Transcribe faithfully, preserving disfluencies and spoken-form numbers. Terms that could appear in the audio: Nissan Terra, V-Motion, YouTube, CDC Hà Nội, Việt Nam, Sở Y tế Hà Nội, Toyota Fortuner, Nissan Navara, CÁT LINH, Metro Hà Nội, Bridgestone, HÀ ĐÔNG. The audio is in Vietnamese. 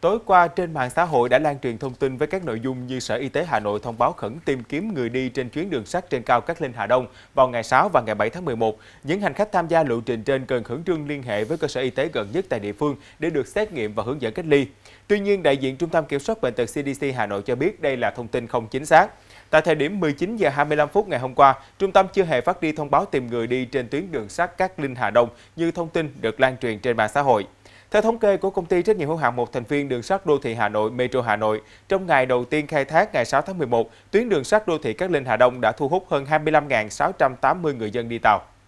Tối qua, trên mạng xã hội đã lan truyền thông tin với các nội dung như Sở Y tế Hà Nội thông báo khẩn tìm kiếm người đi trên chuyến đường sắt trên cao Cát Linh - Hà Đông vào ngày sáu và ngày bảy tháng mười một. Những hành khách tham gia lộ trình trên cần khẩn trương liên hệ với cơ sở y tế gần nhất tại địa phương để được xét nghiệm và hướng dẫn cách ly. Tuy nhiên, đại diện Trung tâm Kiểm soát Bệnh tật C D C Hà Nội cho biết đây là thông tin không chính xác. Tại thời điểm mười chín giờ hai mươi lăm phút ngày hôm qua, trung tâm chưa hề phát đi thông báo tìm người đi trên tuyến đường sắt Cát Linh - Hà Đông như thông tin được lan truyền trên mạng xã hội. Theo thống kê của công ty trách nhiệm hữu hạn một thành viên đường sắt đô thị Hà Nội Metro Hà Nội, trong ngày đầu tiên khai thác ngày sáu tháng mười một, tuyến đường sắt đô thị Cát Linh - Hà Đông đã thu hút hơn hai mươi lăm nghìn sáu trăm tám mươi người dân đi tàu.